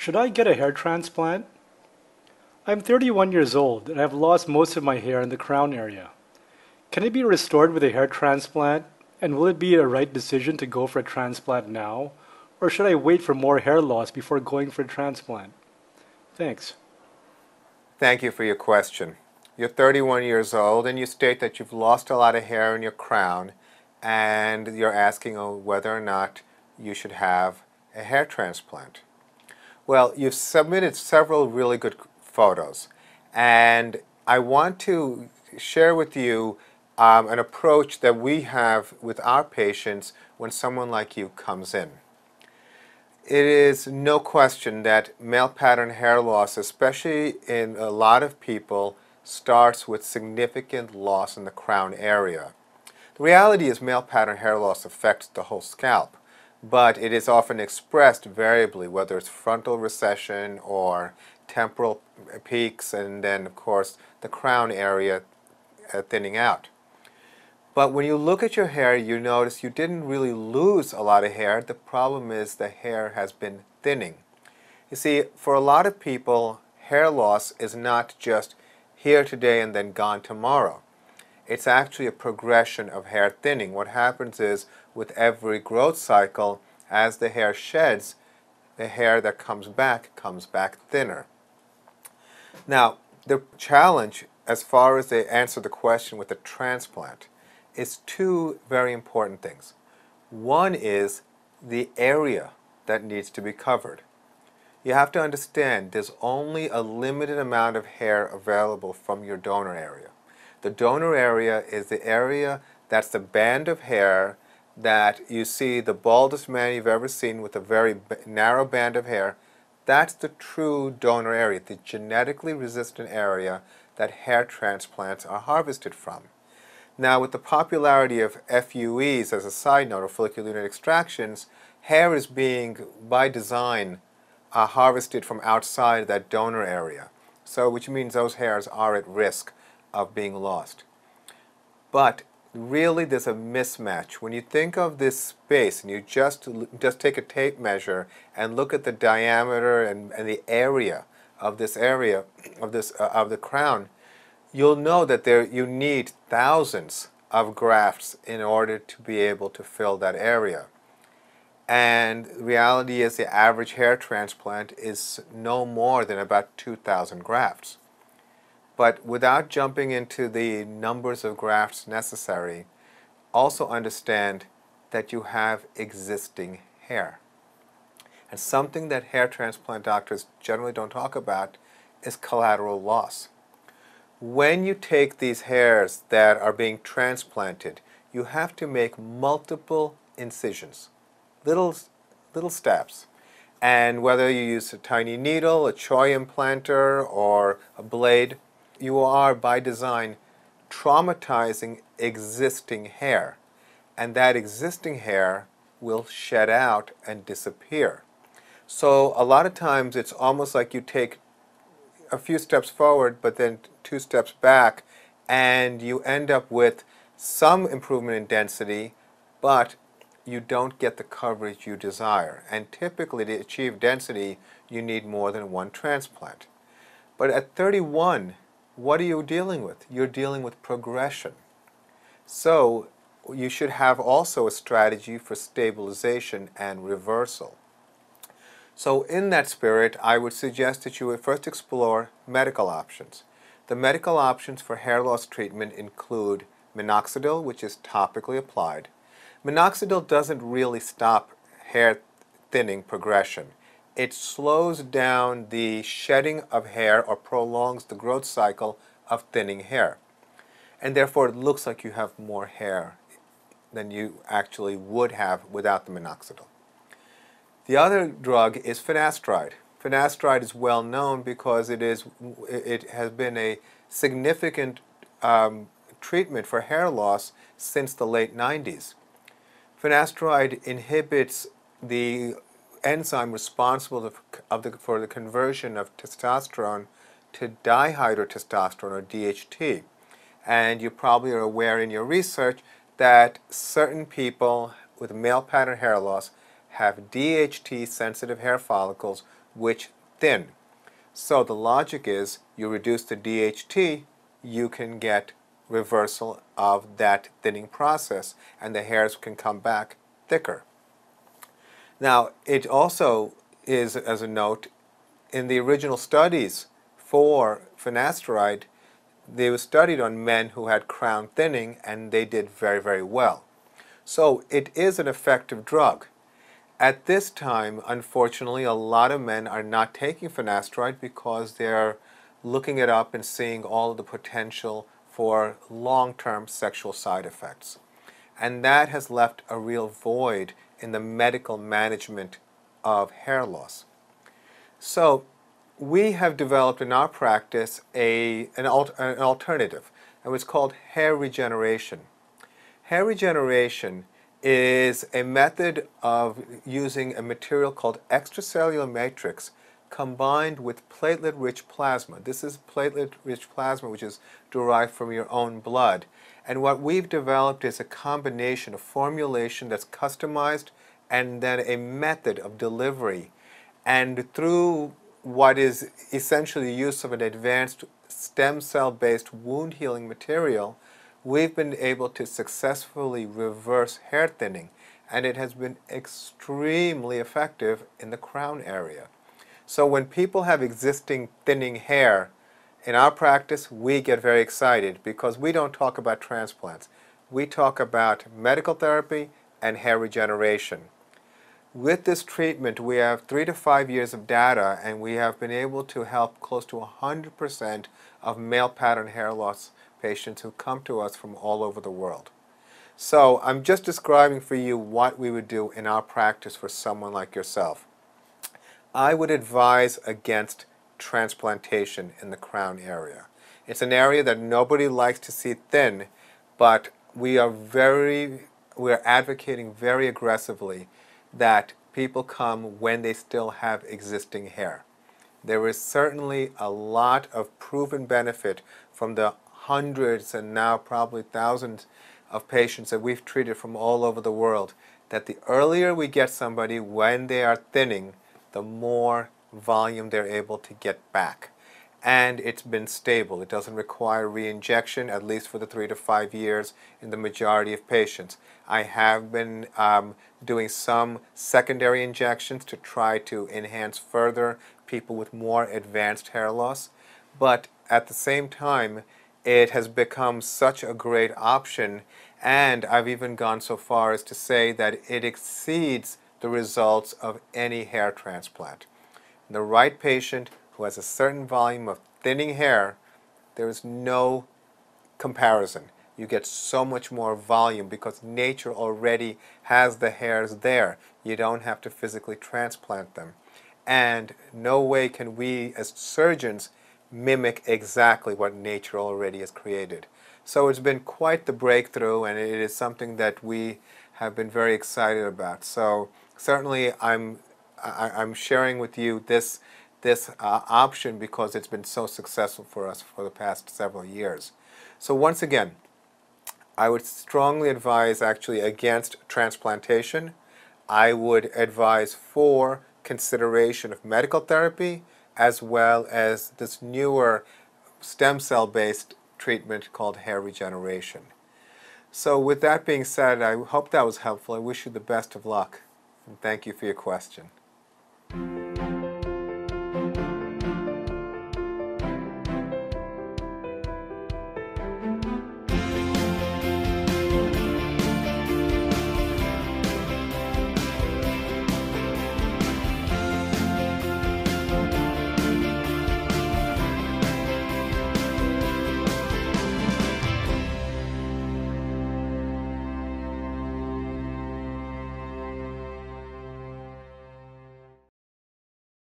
Should I get a hair transplant? I'm 31 years old and I have lost most of my hair in the crown area. Can it be restored with a hair transplant? And will it be a right decision to go for a transplant now? Or should I wait for more hair loss before going for a transplant? Thanks. Thank you for your question. You're 31 years old and you state that you've lost a lot of hair in your crown and you're asking whether or not you should have a hair transplant. Well, you've submitted several really good photos, and I want to share with you an approach that we have with our patients when someone like you comes in. It is no question that male pattern hair loss, especially in a lot of people, starts with significant loss in the crown area. The reality is male pattern hair loss affects the whole scalp, but it is often expressed variably, whether it's frontal recession or temporal peaks, and then of course the crown area thinning out. But when you look at your hair, you notice you didn't really lose a lot of hair. The problem is the hair has been thinning. You see, for a lot of people, hair loss is not just here today and then gone tomorrow. It's actually a progression of hair thinning. What happens is, with every growth cycle, as the hair sheds, the hair that comes back thinner. Now, the challenge, as far as they answer the question with a transplant, is two very important things. One is the area that needs to be covered. You have to understand there's only a limited amount of hair available from your donor area. The donor area is the area that's the band of hair that you see the baldest man you've ever seen with a very narrow band of hair. That's the true donor area, the genetically resistant area that hair transplants are harvested from. Now, with the popularity of FUEs, as a side note, or follicular unit extractions, hair is being, by design, harvested from outside that donor area. So, which means those hairs are at risk of being lost. But really there's a mismatch. When you think of this space and you just take a tape measure and look at the diameter and the area, of the crown, you'll know that you need thousands of grafts in order to be able to fill that area. And the reality is the average hair transplant is no more than about 2,000 grafts. But without jumping into the numbers of grafts necessary, also understand that you have existing hair. And something that hair transplant doctors generally don't talk about is collateral loss. When you take these hairs that are being transplanted, you have to make multiple incisions, little stabs. And whether you use a tiny needle, a CHOI implanter, or a blade, you are, by design, traumatizing existing hair, and that existing hair will shed out and disappear. So a lot of times it's almost like you take a few steps forward but then 2 steps back, and you end up with some improvement in density, but you don't get the coverage you desire. And typically to achieve density you need more than 1 transplant. But at 31, what are you dealing with? You're dealing with progression. So you should have also a strategy for stabilization and reversal. So in that spirit, I would suggest that you would first explore medical options. The medical options for hair loss treatment include minoxidil, which is topically applied. Minoxidil doesn't really stop hair thinning progression. It slows down the shedding of hair or prolongs the growth cycle of thinning hair. And therefore it looks like you have more hair than you actually would have without the minoxidil. The other drug is finasteride. Finasteride is well known because it has been a significant treatment for hair loss since the late 90s. Finasteride inhibits the enzyme responsible for the conversion of testosterone to dihydrotestosterone, or DHT. And you probably are aware in your research that certain people with male pattern hair loss have DHT sensitive hair follicles which thin. So the logic is you reduce the DHT, you can get reversal of that thinning process and the hairs can come back thicker. Now it also is, as a note, in the original studies for finasteride, they were studied on men who had crown thinning and they did very, very well. So it is an effective drug. At this time, unfortunately, a lot of men are not taking finasteride because they're looking it up and seeing all of the potential for long-term sexual side effects. And that has left a real void in the medical management of hair loss. So we have developed in our practice an alternative, and it's called hair regeneration. Hair regeneration is a method of using a material called extracellular matrix combined with platelet-rich plasma. This is platelet-rich plasma, which is derived from your own blood. And what we've developed is a combination, a formulation that's customized, and then a method of delivery. And through what is essentially the use of an advanced stem cell-based wound healing material, we've been able to successfully reverse hair thinning, and it has been extremely effective in the crown area. So when people have existing thinning hair, in our practice we get very excited because we don't talk about transplants. We talk about medical therapy and hair regeneration. With this treatment we have 3 to 5 years of data, and we have been able to help close to 100% of male pattern hair loss patients who come to us from all over the world. So I'm just describing for you what we would do in our practice for someone like yourself. I would advise against transplantation in the crown area. It's an area that nobody likes to see thin, but we're advocating very aggressively that people come when they still have existing hair. There is certainly a lot of proven benefit from the hundreds and now probably thousands of patients that we've treated from all over the world, that the earlier we get somebody when they are thinning, the more volume they're able to get back. And it's been stable. It doesn't require reinjection, at least for the 3 to 5 years in the majority of patients. I have been doing some secondary injections to try to enhance further people with more advanced hair loss, but at the same time it has become such a great option, and I've even gone so far as to say that it exceeds the results of any hair transplant. The right patient who has a certain volume of thinning hair, there is no comparison. You get so much more volume because nature already has the hairs there. You don't have to physically transplant them. And no way can we as surgeons mimic exactly what nature already has created. So it's been quite the breakthrough, and it is something that we have been very excited about. So certainly I'm sharing with you this option because it's been so successful for us for the past several years. So once again, I would strongly advise actually against transplantation. I would advise for consideration of medical therapy, as well as this newer stem cell-based treatment called hair regeneration. So with that being said, I hope that was helpful. I wish you the best of luck, and thank you for your question.